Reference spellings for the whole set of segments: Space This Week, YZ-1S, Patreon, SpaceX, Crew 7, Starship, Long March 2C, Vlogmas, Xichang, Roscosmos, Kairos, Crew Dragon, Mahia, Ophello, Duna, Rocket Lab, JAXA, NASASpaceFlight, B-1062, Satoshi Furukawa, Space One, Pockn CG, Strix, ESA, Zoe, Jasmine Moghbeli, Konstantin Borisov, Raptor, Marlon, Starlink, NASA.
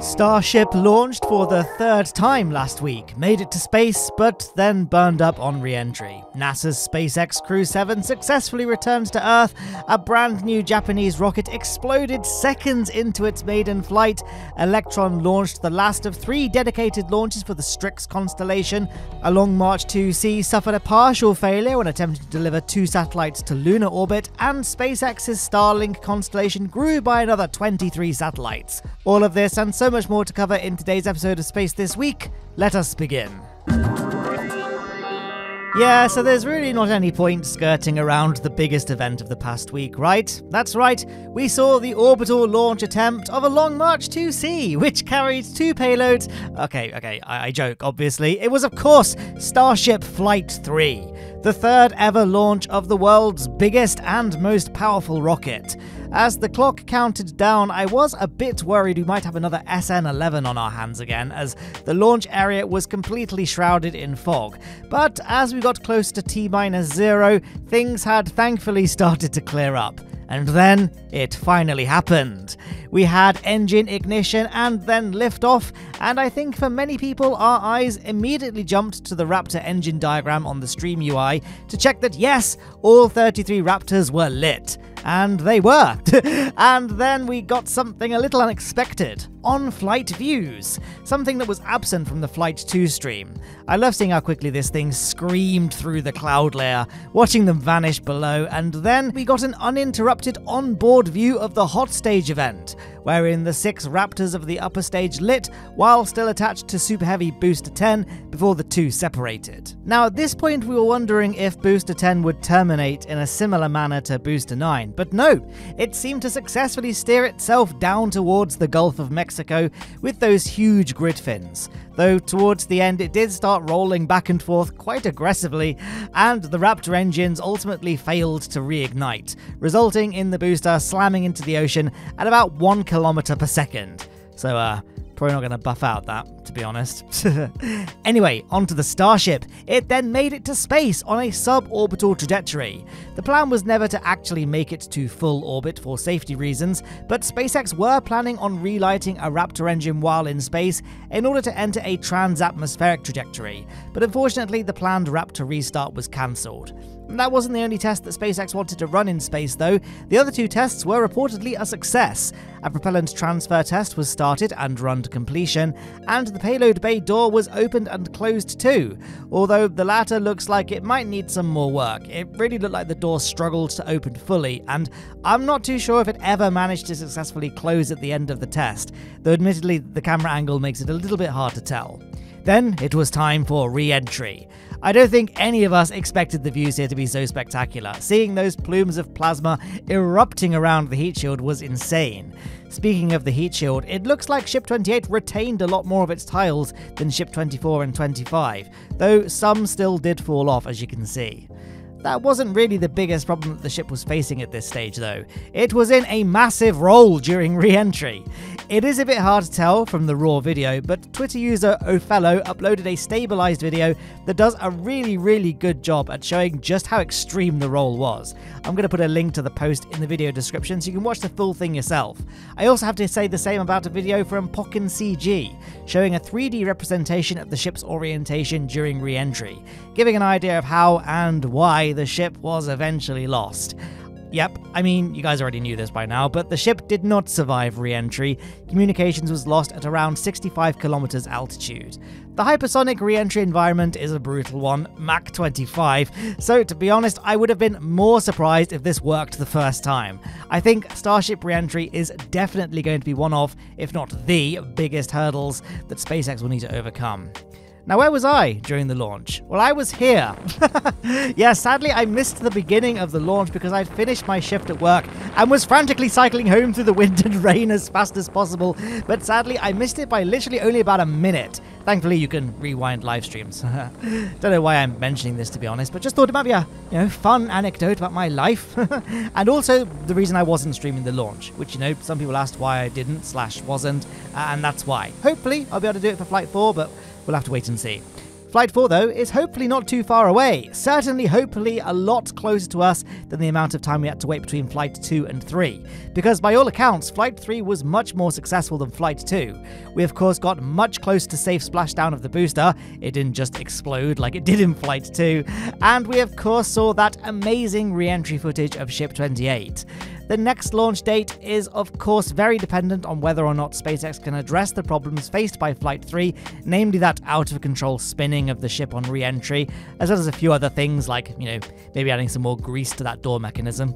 Starship launched for the third time last week, made it to space, but then burned up on re-entry. NASA's SpaceX Crew 7 successfully returned to Earth, a brand new Japanese rocket exploded seconds into its maiden flight, Electron launched the last of three dedicated launches for the Strix constellation, a Long March 2C suffered a partial failure when attempting to deliver two satellites to lunar orbit, and SpaceX's Starlink constellation grew by another 23 satellites. All of this and so much more to cover in today's episode of Space This Week. Let us begin. Yeah, so there's really not any point skirting around the biggest event of the past week, right? That's right, we saw the orbital launch attempt of a Long March 2C, which carried two payloads. Okay, I joke, obviously. It was, of course, Starship Flight 3, the third ever launch of the world's biggest and most powerful rocket. As the clock counted down, I was a bit worried we might have another SN11 on our hands again, as the launch area was completely shrouded in fog. But as we got close to T-0, things had thankfully started to clear up. And then it finally happened. We had engine ignition and then liftoff, and I think for many people our eyes immediately jumped to the Raptor engine diagram on the stream UI to check that yes, all 33 Raptors were lit. And they were. And then we got something a little unexpected. On-flight views, something that was absent from the Flight 2 stream. I love seeing how quickly this thing screamed through the cloud layer, watching them vanish below, and then we got an uninterrupted onboard view of the hot stage event, wherein the six Raptors of the upper stage lit while still attached to Super Heavy Booster 10 before the two separated. Now at this point we were wondering if Booster 10 would terminate in a similar manner to Booster 9, but no, it seemed to successfully steer itself down towards the Gulf of Mexico with those huge grid fins, though towards the end it did start rolling back and forth quite aggressively, and the Raptor engines ultimately failed to reignite, resulting in the booster slamming into the ocean at about 1 kilometer per second. So, probably not going to buff out that, to be honest. Anyway, onto the Starship. It then made it to space on a suborbital trajectory. The plan was never to actually make it to full orbit for safety reasons, but SpaceX were planning on relighting a Raptor engine while in space in order to enter a transatmospheric trajectory. But unfortunately, the planned Raptor restart was cancelled. That wasn't the only test that SpaceX wanted to run in space, though. The other two tests were reportedly a success. A propellant transfer test was started and run to completion, and the payload bay door was opened and closed too, although the latter looks like it might need some more work. It really looked like the door struggled to open fully, and I'm not too sure if it ever managed to successfully close at the end of the test, though admittedly the camera angle makes it a little bit hard to tell. Then it was time for re-entry. I don't think any of us expected the views here to be so spectacular. Seeing those plumes of plasma erupting around the heat shield was insane. Speaking of the heat shield, it looks like Ship 28 retained a lot more of its tiles than Ship 24 and 25, though some still did fall off, as you can see. That wasn't really the biggest problem that the ship was facing at this stage, though. It was in a massive roll during re-entry. It is a bit hard to tell from the raw video, but Twitter user Ophello uploaded a stabilized video that does a really, really good job at showing just how extreme the roll was. I'm going to put a link to the post in the video description so you can watch the full thing yourself. I also have to say the same about a video from Pockn CG, showing a 3D representation of the ship's orientation during re-entry, giving an idea of how and why the ship was eventually lost. Yep, I mean, you guys already knew this by now, but the ship did not survive re-entry. Communications was lost at around 65 kilometers altitude. The hypersonic re-entry environment is a brutal one, Mach 25, so to be honest, I would have been more surprised if this worked the first time. I think Starship re-entry is definitely going to be one of, if not the biggest hurdles that SpaceX will need to overcome. Now, where was I during the launch? Well, I was here. Yeah, sadly, I missed the beginning of the launch because I'd finished my shift at work and was frantically cycling home through the wind and rain as fast as possible. But sadly, I missed it by literally only about a minute. Thankfully, you can rewind live streams. Don't know why I'm mentioning this, to be honest, but just thought it might be a fun anecdote about my life. And also the reason I wasn't streaming the launch, which, some people asked why I didn't / wasn't, and that's why. Hopefully, I'll be able to do it for Flight 4, but we'll have to wait and see. Flight 4, though, is hopefully not too far away, certainly hopefully a lot closer to us than the amount of time we had to wait between Flight 2 and 3, because by all accounts, Flight 3 was much more successful than Flight 2. We of course got much closer to safe splashdown of the booster, it didn't just explode like it did in Flight 2, and we of course saw that amazing re-entry footage of Ship 28. The next launch date is of course very dependent on whether or not SpaceX can address the problems faced by Flight 3, namely that out-of-control spinning of the ship on re-entry, as well as a few other things like, you know, maybe adding some more grease to that door mechanism.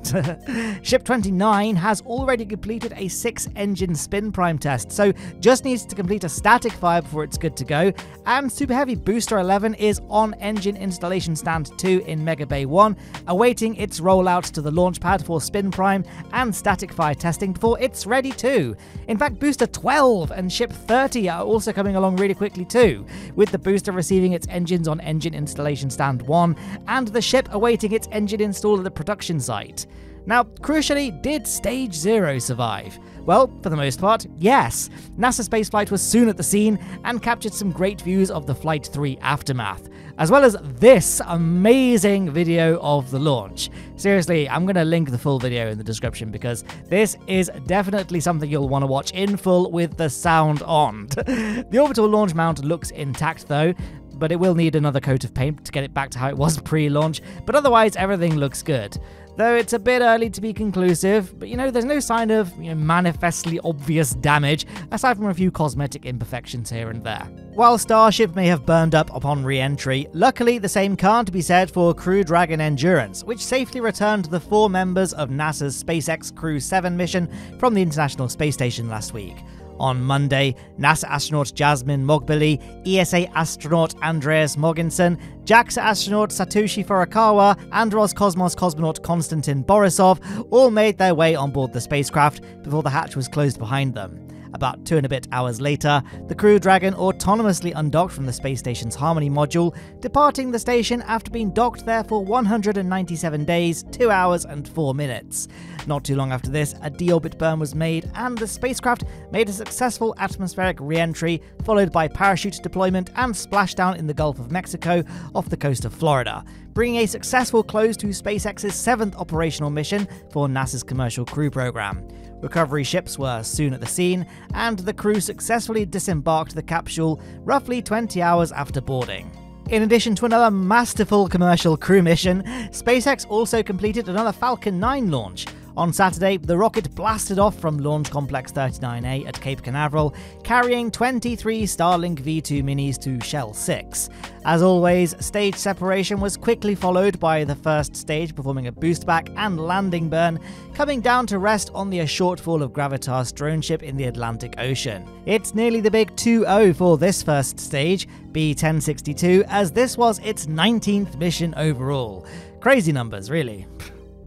Ship 29 has already completed a 6-engine spin prime test, so just needs to complete a static fire before it's good to go, and Super Heavy Booster 11 is on engine installation stand 2 in Mega Bay 1, awaiting its rollout to the launch pad for spin prime and static fire testing before it's ready too. In fact, Booster 12 and Ship 30 are also coming along really quickly too, with the booster receiving its engines on engine installation stand 1 and the ship awaiting its engine install at the production site. Now, crucially, did Stage 0 survive? Well, for the most part, yes. NASA Spaceflight was soon at the scene and captured some great views of the Flight 3 aftermath, as well as this amazing video of the launch. Seriously, I'm going to link the full video in the description because this is definitely something you'll want to watch in full with the sound on. The orbital launch mount looks intact though, but it will need another coat of paint to get it back to how it was pre-launch, but otherwise everything looks good. Though it's a bit early to be conclusive, but you know, there's no sign of manifestly obvious damage, aside from a few cosmetic imperfections here and there. While Starship may have burned up upon re-entry, luckily the same can't be said for Crew Dragon Endurance, which safely returned the 4 members of NASA's SpaceX Crew 7 mission from the International Space Station last week. On Monday, NASA astronaut Jasmine Moghbeli, ESA astronaut Andreas Mogensen, JAXA astronaut Satoshi Furukawa, and Roscosmos cosmonaut Konstantin Borisov all made their way on board the spacecraft before the hatch was closed behind them. About 2 and a bit hours later, the Crew Dragon autonomously undocked from the space station's Harmony module, departing the station after being docked there for 197 days, 2 hours and 4 minutes. Not too long after this, a deorbit burn was made and the spacecraft made a successful atmospheric re-entry, followed by parachute deployment and splashdown in the Gulf of Mexico off the coast of Florida, bringing a successful close to SpaceX's 7th operational mission for NASA's Commercial Crew Program. Recovery ships were soon at the scene, and the crew successfully disembarked the capsule roughly 20 hours after boarding. In addition to another masterful commercial crew mission, SpaceX also completed another Falcon 9 launch. On Saturday, the rocket blasted off from Launch Complex 39A at Cape Canaveral, carrying 23 Starlink V2 minis to Shell 6. As always, stage separation was quickly followed by the first stage performing a boost back and landing burn, coming down to rest on the shortfall of Gravitas drone ship in the Atlantic Ocean. It's nearly the big 2-0 for this first stage, B-1062, as this was its 19th mission overall. Crazy numbers, really.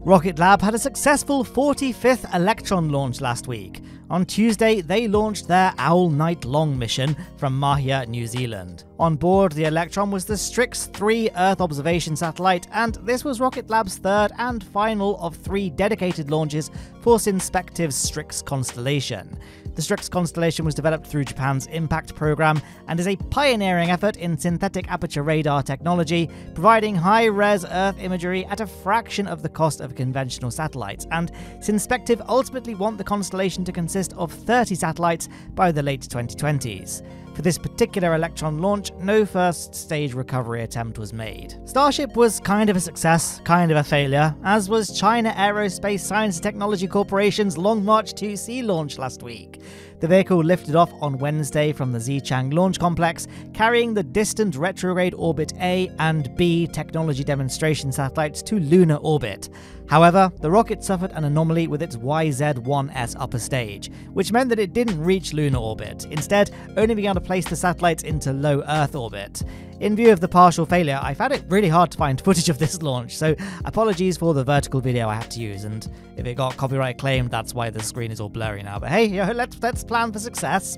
Rocket Lab had a successful 45th Electron launch last week. On Tuesday, they launched their Owl Night Long mission from Mahia, New Zealand. On board, the Electron was the Strix-3 Earth observation satellite, and this was Rocket Lab's 3rd and final of 3 dedicated launches for Synspective's Strix constellation. The Strix constellation was developed through Japan's IMPACT program and is a pioneering effort in synthetic aperture radar technology, providing high-res Earth imagery at a fraction of the cost of conventional satellites, and Synspective ultimately want the constellation to consist of 30 satellites by the late 2020s. For this particular Electron launch, no first stage recovery attempt was made. Starship was kind of a success, kind of a failure, as was China Aerospace Science and Technology Corporation's Long March 2C launch last week. The vehicle lifted off on Wednesday from the Xichang launch complex, carrying the distant retrograde orbit A and B technology demonstration satellites to lunar orbit. However, the rocket suffered an anomaly with its YZ-1S upper stage, which meant that it didn't reach lunar orbit, instead only began to place the satellites into low Earth orbit. In view of the partial failure, I found it really hard to find footage of this launch, so apologies for the vertical video I had to use, and if it got copyright claimed, that's why the screen is all blurry now, but hey, let's plan for success.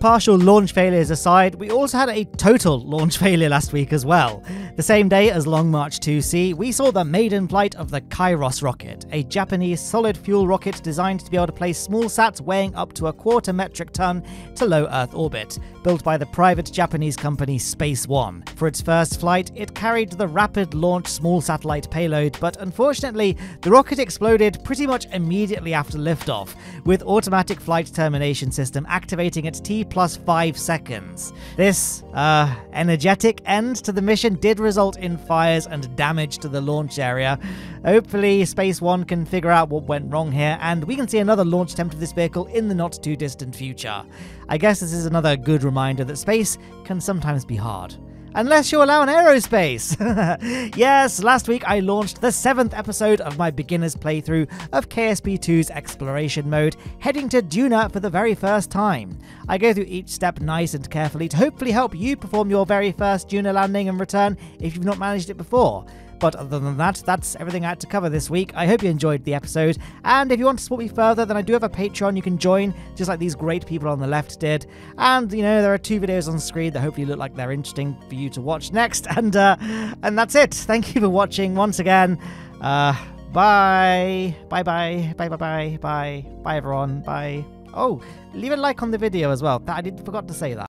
Partial launch failures aside, we also had a total launch failure last week as well. The same day as Long March 2C, we saw the maiden flight of the Kairos rocket, a Japanese solid-fuel rocket designed to be able to place small sats weighing up to a quarter metric ton to low Earth orbit, built by the private Japanese company Space One. For its first flight, it carried the rapid launch small satellite payload, but unfortunately, the rocket exploded pretty much immediately after liftoff, with automatic flight termination system activating at T+5 seconds. This, energetic end to the mission did result in fires and damage to the launch area. Hopefully, Space One can figure out what went wrong here, and we can see another launch attempt of this vehicle in the not-too-distant future. I guess this is another good reminder that space can sometimes be hard. Unless you allow an aerospace! Yes, last week I launched the 7th episode of my beginner's playthrough of KSP2's exploration mode, heading to Duna for the very first time. I go through each step nice and carefully to hopefully help you perform your very first Duna landing and return if you've not managed it before. But other than that, that's everything I had to cover this week. I hope you enjoyed the episode, and if you want to support me further, then I do have a Patreon you can join, just like these great people on the left did. And, you know, there are 2 videos on screen that hopefully look like they're interesting for you to watch next, and that's it. Thank you for watching once again. Bye. Bye-bye. Bye-bye-bye. Bye. Bye, everyone. Bye. Oh, leave a like on the video as well. I forgot to say that.